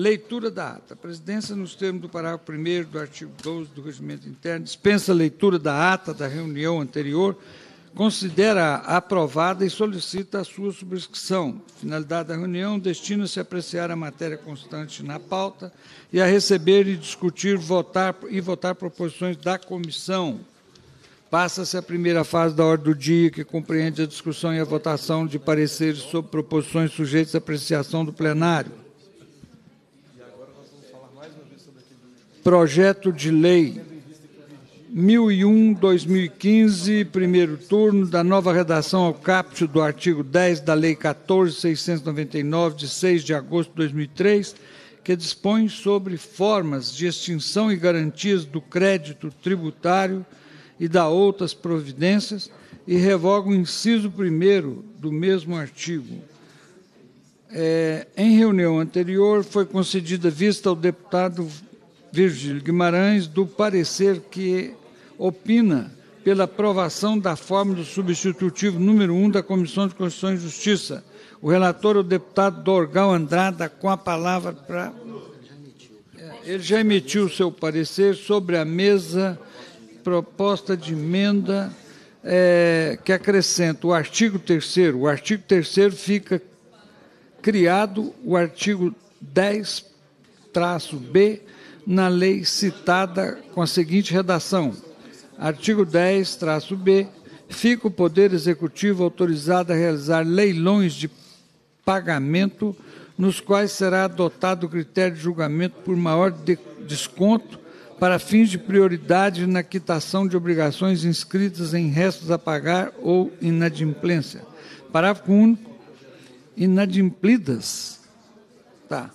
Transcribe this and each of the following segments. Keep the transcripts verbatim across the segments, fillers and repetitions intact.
Leitura da ata. A presidência, nos termos do parágrafo primeiro do artigo doze do Regimento Interno, dispensa a leitura da ata da reunião anterior, considera-a aprovada e solicita a sua subscrição. Finalidade da reunião: destina-se a apreciar a matéria constante na pauta e a receber e discutir votar e votar proposições da comissão. Passa-se a primeira fase da ordem do dia, que compreende a discussão e a votação de pareceres sobre proposições sujeitas à apreciação do plenário. Projeto de lei mil e um barra dois mil e quinze, primeiro turno, da nova redação ao caput do artigo dez da Lei quatorze mil seiscentos e noventa e nove, de seis de agosto de dois mil e três, que dispõe sobre formas de extinção e garantias do crédito tributário e dá outras providências, e revoga o inciso primeiro do mesmo artigo. É, em reunião anterior, foi concedida vista ao deputado Virgílio Guimarães do parecer que opina pela aprovação da forma do substitutivo número um da Comissão de Constituição e Justiça. O relator é o deputado Doorgal Andrada, com a palavra para... Ele já emitiu o seu parecer sobre a mesa proposta de emenda é, que acrescenta o artigo terceiro. O artigo terceiro fica criado o artigo dez traço B, na lei citada com a seguinte redação. Artigo dez traço B. Fica o Poder Executivo autorizado a realizar leilões de pagamento nos quais será adotado o critério de julgamento por maior de desconto para fins de prioridade na quitação de obrigações inscritas em restos a pagar ou inadimplência. Parágrafo único. Inadimplidas. Tá.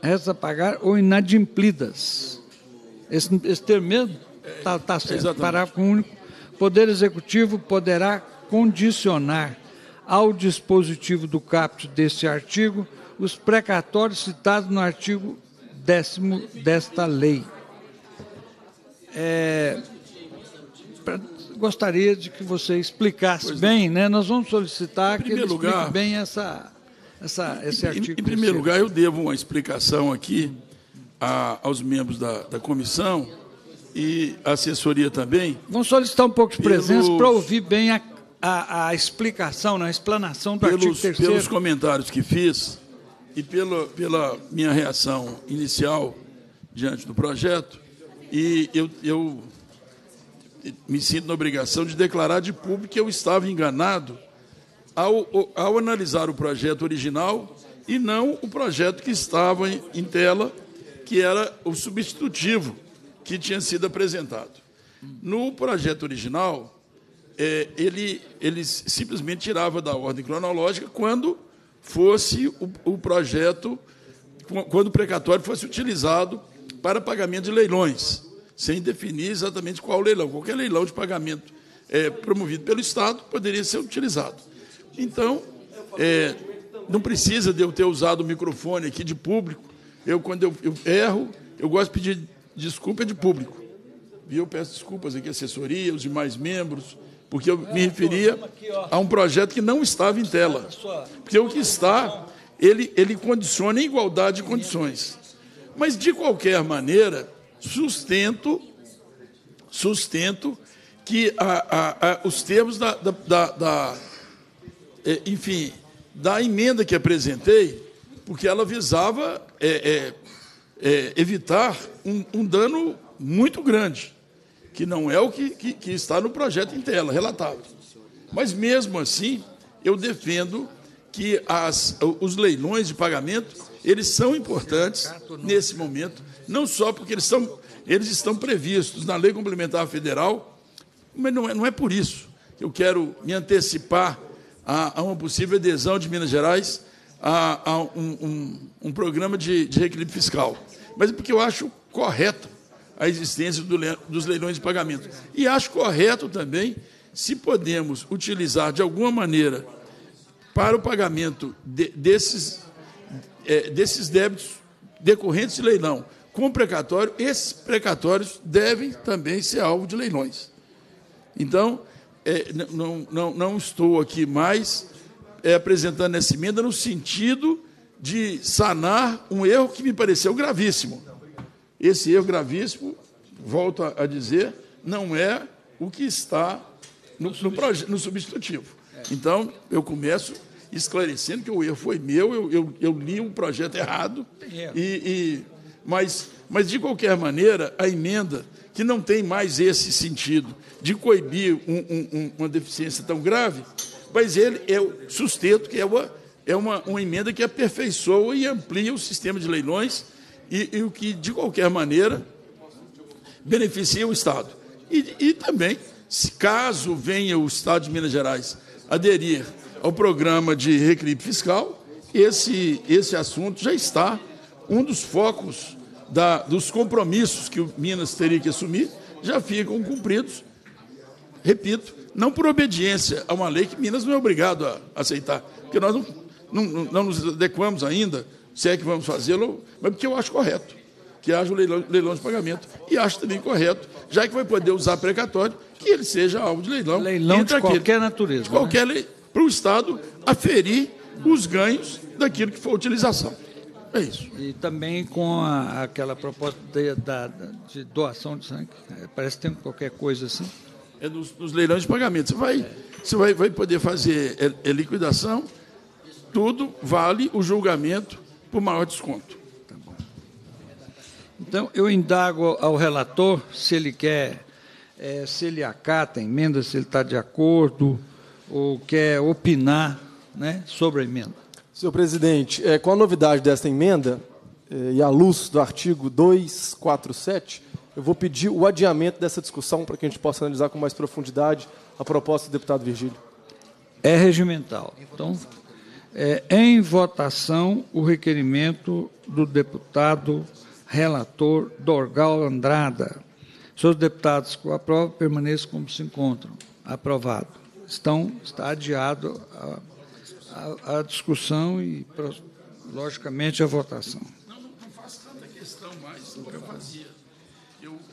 Restos a pagar ou inadimplidas. Esse, esse termo mesmo está tá certo. Parágrafo único. Poder Executivo poderá condicionar ao dispositivo do caput deste artigo os precatórios citados no artigo décimo desta lei. É, pra, gostaria de que você explicasse pois bem, não. né? Nós vamos solicitar em que ele explique lugar... bem essa... Essa, esse artigo em, em primeiro lugar, eu devo uma explicação aqui a, aos membros da, da comissão e assessoria também. Vamos solicitar um pouco de presença pelos, para ouvir bem a, a, a explicação, a explanação do pelos, artigo terceiro. Pelos comentários que fiz e pela, pela minha reação inicial diante do projeto, e eu, eu me sinto na obrigação de declarar de público que eu estava enganado Ao, ao analisar o projeto original e não o projeto que estava em, em tela, que era o substitutivo que tinha sido apresentado. No projeto original, é, ele, ele simplesmente tirava da ordem cronológica quando fosse o, o projeto, quando o precatório fosse utilizado para pagamento de leilões, sem definir exatamente qual leilão. Qualquer leilão de pagamento é, promovido pelo Estado poderia ser utilizado. Então, é, não precisa de eu ter usado o microfone aqui de público. Eu, quando eu, eu erro, eu gosto de pedir desculpa de público. E eu peço desculpas aqui à assessoria, os demais membros, porque eu me referia a um projeto que não estava em tela. Porque o que está, ele, ele condiciona em igualdade de condições. Mas, de qualquer maneira, sustento, sustento que a, a, a, os termos da... da, da É, enfim, da emenda que apresentei, porque ela visava é, é, é, evitar um, um dano muito grande, que não é o que, que, que está no projeto em tela, relatado. Mas, mesmo assim, eu defendo que as, os leilões de pagamento, eles são importantes nesse momento, não só porque eles, são, eles estão previstos na Lei Complementar Federal, mas não é, não é por isso que eu quero me antecipar a uma possível adesão de Minas Gerais a, a um, um, um programa de, de reequilíbrio fiscal. Mas é porque eu acho correto a existência do, dos leilões de pagamento. E acho correto também se podemos utilizar, de alguma maneira, para o pagamento de, desses, é, desses débitos decorrentes de leilão com precatório, esses precatórios devem também ser alvo de leilões. Então... É, não, não, não estou aqui mais é, apresentando essa emenda no sentido de sanar um erro que me pareceu gravíssimo. Esse erro gravíssimo, volto a dizer, não é o que está no, no, substitutivo. no substitutivo. Então, eu começo esclarecendo que o erro foi meu, eu, eu, eu li um projeto errado, e, e, mas, mas, de qualquer maneira, a emenda, que não tem mais esse sentido de coibir um, um, uma deficiência tão grave, mas ele é o sustento, que é uma, é uma, uma emenda que aperfeiçoa e amplia o sistema de leilões e, e o que, de qualquer maneira, beneficia o Estado. E, e também, se caso venha o Estado de Minas Gerais aderir ao programa de reequilíbrio fiscal, esse, esse assunto já está um dos focos da, dos compromissos que o Minas teria que assumir, já ficam cumpridos, repito, não por obediência a uma lei que Minas não é obrigado a aceitar, porque nós não, não, não nos adequamos ainda, se é que vamos fazê-lo, mas porque eu acho correto que haja o leilão, leilão de pagamento, e acho também correto, já que vai poder usar precatório, que ele seja alvo de leilão. Leilão de qualquer natureza. De qualquer lei, para o Estado aferir os ganhos daquilo que for a utilização. É isso. E também com a, aquela proposta de, da, de doação de sangue, parece que tem qualquer coisa assim. É nos, nos leilões de pagamento. Você vai, você vai, vai poder fazer é, é liquidação, tudo vale o julgamento por maior desconto. Tá bom. Então, eu indago ao relator se ele quer, é, se ele acata a emenda, se ele está de acordo ou quer opinar, né, sobre a emenda. Senhor presidente, é, com a novidade desta emenda, é, e à luz do artigo duzentos e quarenta e sete, eu vou pedir o adiamento dessa discussão para que a gente possa analisar com mais profundidade a proposta do deputado Virgílio. É regimental. Então, é, em votação, o requerimento do deputado relator Doorgal Andrada. Senhores deputados, que aprovam, permaneçam como se encontram. Aprovado. Estão, está adiado a, a, a discussão e, logicamente, a votação. Não, não faço tanta questão mais do que eu fazia.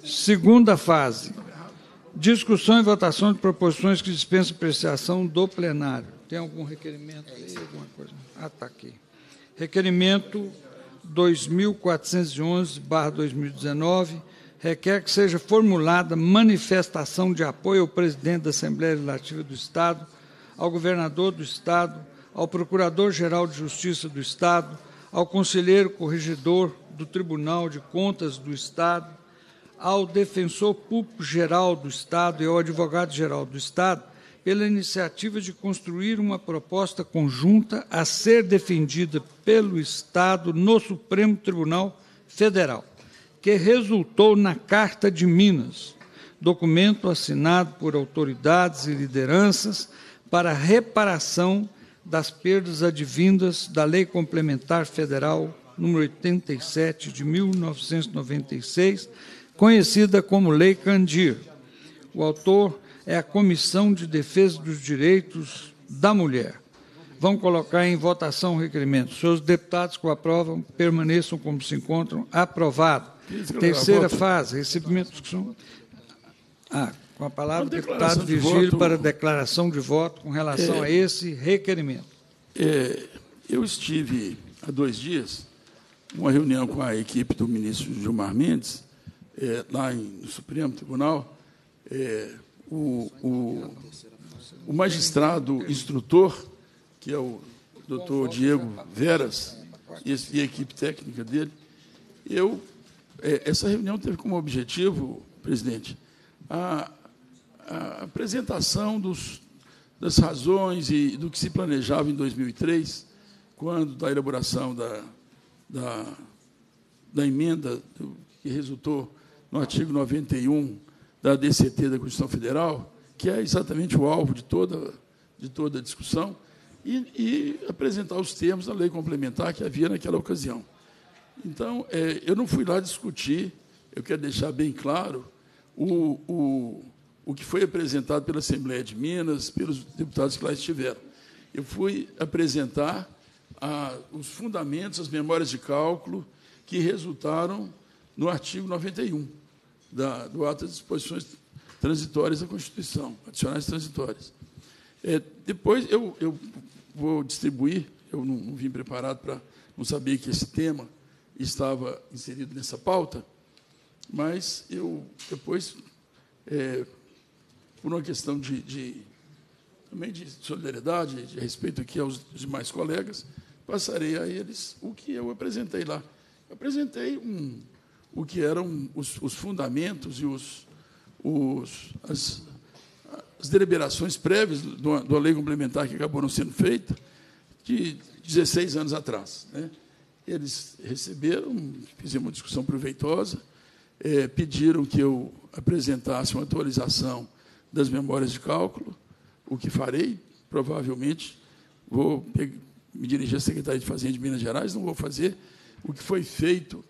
Segunda fase, discussão e votação de proposições que dispensam apreciação do plenário. Tem algum requerimento aí? Alguma coisa? Ah, está aqui. Requerimento dois mil quatrocentos e onze barra dois mil e dezenove, requer que seja formulada manifestação de apoio ao presidente da Assembleia Legislativa do Estado, ao governador do Estado, ao procurador-geral de Justiça do Estado, ao conselheiro corregedor do Tribunal de Contas do Estado, ao defensor público-geral do Estado e ao advogado-geral do Estado pela iniciativa de construir uma proposta conjunta a ser defendida pelo Estado no Supremo Tribunal Federal, que resultou na Carta de Minas, documento assinado por autoridades e lideranças para reparação das perdas advindas da Lei Complementar Federal número oitenta e sete, de mil novecentos e noventa e seis, conhecida como Lei Candir. O autor é a Comissão de Defesa dos Direitos da Mulher. Vamos colocar em votação o requerimento. Senhores deputados que o aprovam, permaneçam como se encontram. Aprovado. Terceira fase, recebimento de discussão. Ah, com a palavra o deputado Virgílio para declaração de voto com relação é, a esse requerimento. É, eu estive há dois dias em uma reunião com a equipe do ministro Gilmar Mendes, É, lá em, no Supremo Tribunal, é, o, o, o magistrado instrutor, que é o doutor Diego Veras, e a equipe técnica dele, eu, é, essa reunião teve como objetivo, presidente, a, a apresentação dos, das razões e do que se planejava em dois mil e três, quando da elaboração da, da, da emenda do, que resultou no artigo noventa e um da D C T da Constituição Federal, que é exatamente o alvo de toda, de toda a discussão, e, e apresentar os termos da lei complementar que havia naquela ocasião. Então, é, eu não fui lá discutir, eu quero deixar bem claro, o, o, o que foi apresentado pela Assembleia de Minas, pelos deputados que lá estiveram. Eu fui apresentar a, os fundamentos, as memórias de cálculo que resultaram no artigo noventa e um. Da, do ato das disposições transitórias da Constituição, adicionais transitórias. É, depois eu, eu vou distribuir, eu não, não vim preparado para não sabia que esse tema estava inserido nessa pauta, mas eu depois, é, por uma questão de, de, também de solidariedade, de respeito aqui aos demais colegas, passarei a eles o que eu apresentei lá. Eu apresentei um, o que eram os, os fundamentos e os, os, as, as deliberações prévias da lei complementar que acabou não sendo feita, de dezesseis anos atrás, né? Eles receberam, fizemos uma discussão proveitosa, é, pediram que eu apresentasse uma atualização das memórias de cálculo, o que farei, provavelmente, vou me dirigir à Secretaria de Fazenda de Minas Gerais, não vou fazer o que foi feito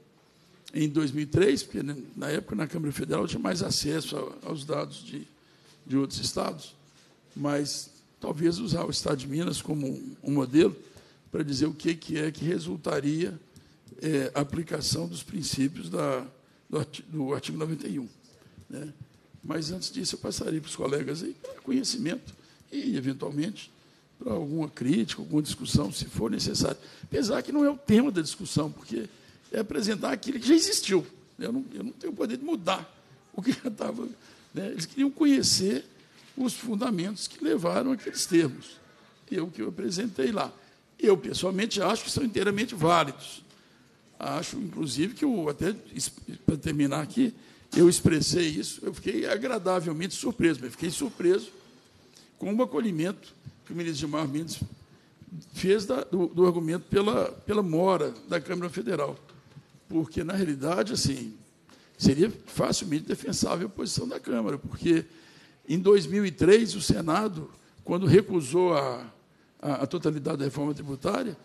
em dois mil e três, porque, na época, na Câmara Federal, eu tinha mais acesso aos dados de, de outros estados, mas talvez usar o Estado de Minas como um modelo para dizer o que é que resultaria é, a aplicação dos princípios da, do, artigo, do artigo noventa e um. Né? Mas, antes disso, eu passaria para os colegas aí para conhecimento e, eventualmente, para alguma crítica, alguma discussão, se for necessário. Apesar que não é o tema da discussão, porque é apresentar aquilo que já existiu. Eu não, eu não tenho o poder de mudar o que já estava... Né? Eles queriam conhecer os fundamentos que levaram aqueles termos. E é o que eu apresentei lá. Eu, pessoalmente, acho que são inteiramente válidos. Acho, inclusive, que eu até, para terminar aqui, eu expressei isso, eu fiquei agradavelmente surpreso, mas fiquei surpreso com o acolhimento que o ministro Gilmar Mendes fez da, do, do argumento pela, pela mora da Câmara Federal, porque, na realidade, assim, seria facilmente defensável a posição da Câmara, porque, em dois mil e três, o Senado, quando recusou a... a totalidade da reforma tributária,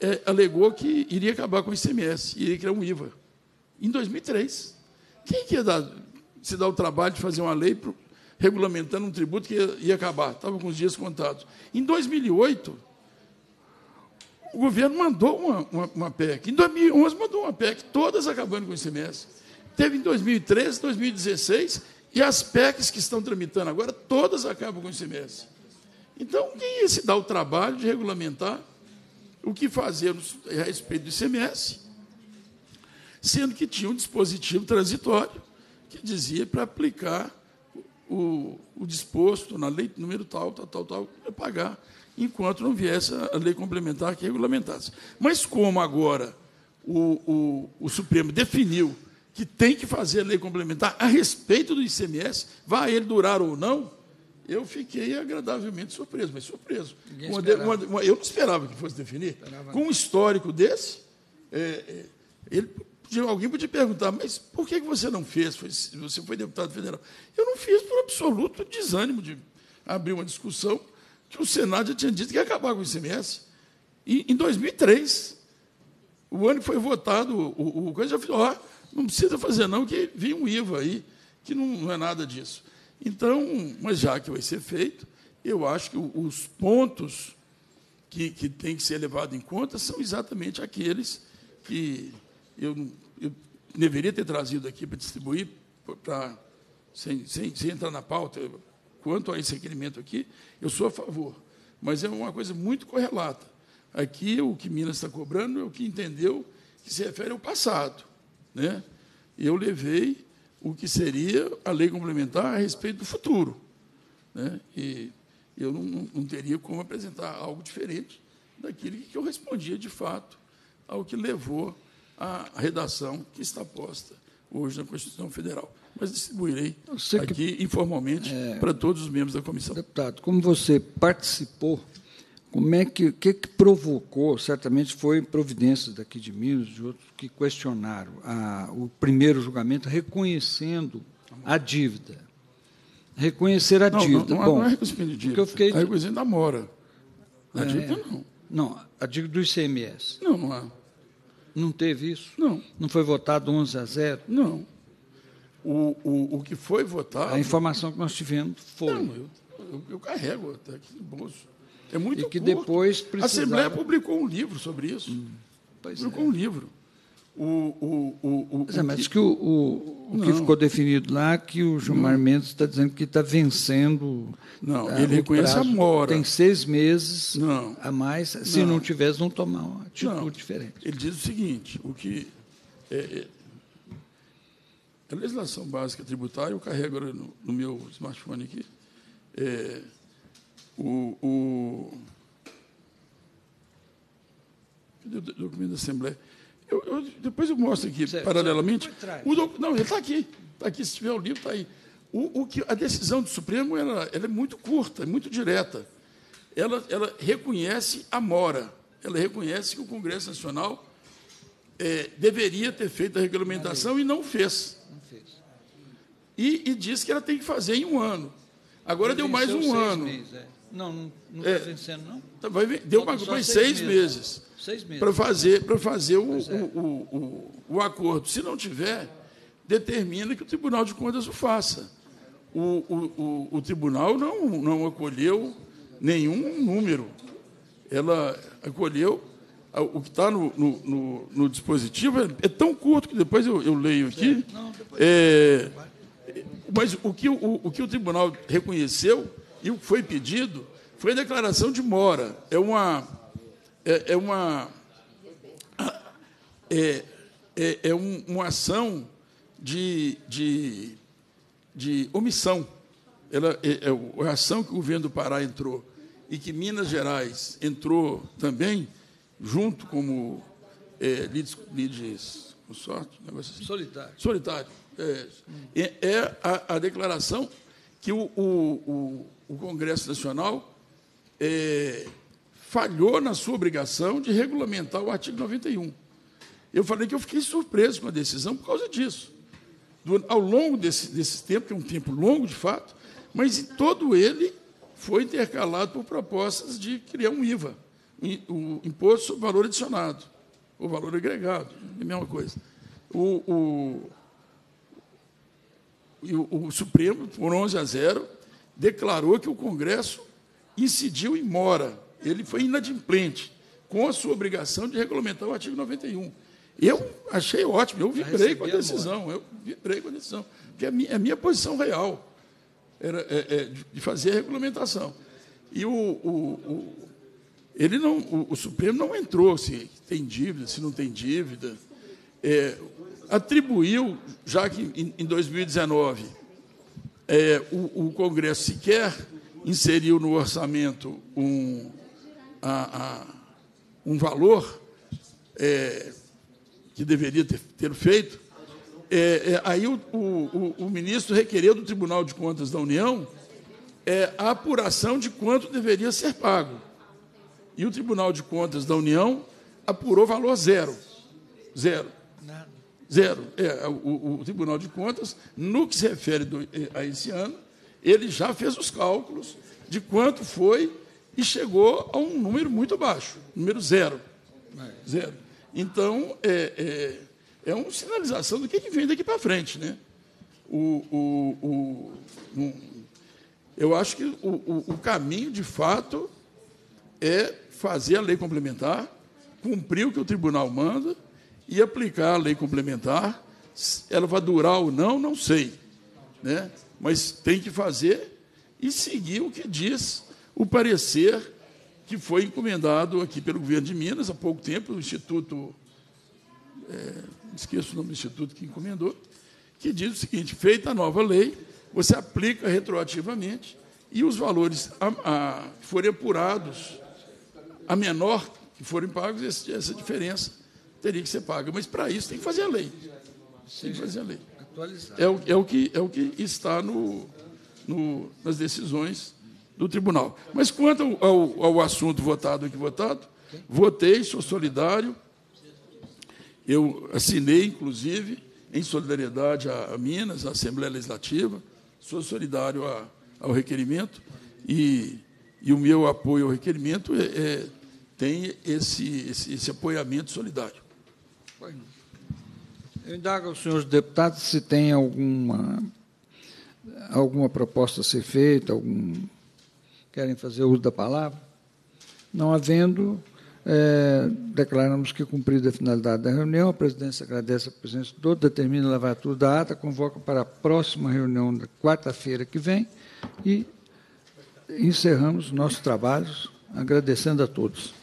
é, alegou que iria acabar com o I C M S, iria criar um I V A. Em dois mil e três, quem que ia dar, se dar o trabalho de fazer uma lei pro, regulamentando um tributo que ia, ia acabar? Estava com os dias contados. Em dois mil e oito, o governo mandou uma, uma, uma P E C. Em dois mil e onze, mandou uma P E C, todas acabando com o I C M S. Teve em dois mil e treze, dois mil e dezesseis, e as P E Cs que estão tramitando agora, todas acabam com o I C M S. Então, quem ia se dar o trabalho de regulamentar o que fazer a respeito do I C M S, sendo que tinha um dispositivo transitório que dizia para aplicar o, o disposto na lei número tal, tal, tal, tal, para pagar, enquanto não viesse a lei complementar que regulamentasse. Mas, como agora o, o, o Supremo definiu que tem que fazer a lei complementar a respeito do I C M S, vai ele durar ou não, eu fiquei agradavelmente surpreso, mas surpreso. Uma, uma, uma, eu não esperava que fosse definir. Esperava. Com um histórico desse, é, ele, alguém podia perguntar, mas por que você não fez? Foi, você foi deputado federal. Eu não fiz por absoluto desânimo de abrir uma discussão que o Senado já tinha dito que ia acabar com o I C M S. E, em dois mil e três, o ano que foi votado, o, o coisa já falou, ah, não precisa fazer não, que vinha um I V A aí, que não, não é nada disso. Então, mas já que vai ser feito, eu acho que os pontos que, que têm que ser levados em conta são exatamente aqueles que eu, eu deveria ter trazido aqui para distribuir, para, sem, sem, sem entrar na pauta. Quanto a esse requerimento aqui, eu sou a favor, mas é uma coisa muito correlata. Aqui, o que Minas está cobrando é o que entendeu que se refere ao passado, né? Eu levei o que seria a lei complementar a respeito do futuro. Né? E eu não, não teria como apresentar algo diferente daquilo que eu respondia, de fato, ao que levou à redação que está posta hoje na Constituição Federal. Mas distribuirei aqui, que, informalmente, é, para todos os membros da comissão. Deputado, como você participou, como é que, que, que provocou, certamente foi providências daqui de Minas, de outros, que questionaram a, o primeiro julgamento, reconhecendo a dívida. Reconhecer a não, dívida. Não, não, Bom, não é reconhecimento de dívida, eu fiquei... é reconhecimento da mora. A é, dívida, não. Não, a dívida do I C M S. Não, não há. Não teve isso? Não. Não foi votado onze a zero? Não. O, o, o que foi votado... A informação que nós tivemos foi... Não, eu, eu, eu carrego até aqui no bolso. É muito e que curto. Depois precisaram... A Assembleia publicou um livro sobre isso. Hum, publicou é. um livro. O, o, o, o, mas que o, o, o que ficou definido lá, que o Gilmar Mendes está dizendo que está vencendo. Não, tá, ele reconhece prazo, a mora. Tem seis meses não, a mais. Se não, não tivesse, vão tomar uma atitude não, diferente. Ele diz o seguinte, o que... É, é, a legislação básica tributária, eu carrego no, no meu smartphone aqui, é, o... o cadê o documento da Assembleia? Eu, eu, depois eu mostro aqui, certo, paralelamente. O doc, não, ele está aqui. Está aqui, se tiver o livro, está aí. O, o que, a decisão do Supremo ela, ela é muito curta, é muito direta. Ela, ela reconhece a mora. Ela reconhece que o Congresso Nacional é, deveria ter feito a regulamentação e não fez. Não fez. E, e diz que ela tem que fazer em um ano. Agora ele deu mais um ano. Meses, é. Não, não está vencendo, não. É, vai, deu mais, mais seis, seis meses. meses. Para fazer, para fazer o, é. o, o, o, o acordo. Se não tiver, determina que o Tribunal de Contas o faça. O, o, o, o Tribunal não, não acolheu nenhum número. Ela acolheu o que está no, no, no, no dispositivo. É, é tão curto que depois eu, eu leio aqui. É, mas o que o, o que o Tribunal reconheceu e o que foi pedido foi a declaração de mora. É uma... É uma, é, é, é uma ação de, de, de omissão. Ela, é, é a ação que o governo do Pará entrou e que Minas Gerais entrou também, junto como é, lides, lides, com sorte, um negócio assim. Solitário. Solitário. É, é a, a declaração que o, o, o, o Congresso Nacional... É, falhou na sua obrigação de regulamentar o artigo noventa e um. Eu falei que eu fiquei surpreso com a decisão por causa disso. Do, ao longo desse, desse tempo, que é um tempo longo, de fato, mas em todo ele foi intercalado por propostas de criar um I V A, o Imposto sobre Valor Adicionado, ou Valor Agregado, é a mesma coisa. O, o, o Supremo, por onze a zero, declarou que o Congresso incidiu em mora. Ele foi inadimplente, com a sua obrigação de regulamentar o artigo noventa e um. Eu achei ótimo, eu vibrei com a decisão, eu vibrei com a decisão, porque a minha, a minha posição real era é, é, de fazer a regulamentação. E o, o, o, ele não, o, o Supremo não entrou se tem dívida, se não tem dívida. É, atribuiu, já que em, em dois mil e dezenove é, o, o Congresso sequer inseriu no orçamento um... A, a, um valor é, que deveria ter, ter feito, é, é, aí o, o, o ministro requereu do Tribunal de Contas da União é, a apuração de quanto deveria ser pago. E o Tribunal de Contas da União apurou valor zero. Zero. Zero. É, o, o Tribunal de Contas, no que se refere do, a esse ano, ele já fez os cálculos de quanto foi e chegou a um número muito baixo, número zero. Zero. Então, é, é, é uma sinalização do que vem daqui para frente, né? O, o, o, um, eu acho que o, o, o caminho, de fato, é fazer a lei complementar, cumprir o que o tribunal manda e aplicar a lei complementar. Ela vai durar ou não, não sei, né? Mas tem que fazer e seguir o que diz o parecer que foi encomendado aqui pelo governo de Minas há pouco tempo, o Instituto, é, esqueço o nome do Instituto que encomendou, que diz o seguinte: feita a nova lei, você aplica retroativamente e os valores a, a, que forem apurados, a menor que forem pagos, esse, essa diferença teria que ser paga. Mas, para isso, tem que fazer a lei. Tem que fazer a lei. É o, é o, que, é o que está no, no, nas decisões do tribunal. Mas, quanto ao, ao, ao assunto votado aqui, votado, votei, sou solidário, eu assinei, inclusive, em solidariedade a, a Minas, à Assembleia Legislativa, sou solidário a, ao requerimento e, e o meu apoio ao requerimento é, é, tem esse, esse, esse apoiamento solidário. Eu indago aos senhores deputados se tem alguma, alguma proposta a ser feita, algum... Querem fazer uso da palavra? Não havendo, É, declaramos que, cumprida a finalidade da reunião, a presidência agradece a presença de todos, determina a lavratura da ata, convoca para a próxima reunião da quarta-feira que vem e encerramos nossos trabalhos agradecendo a todos.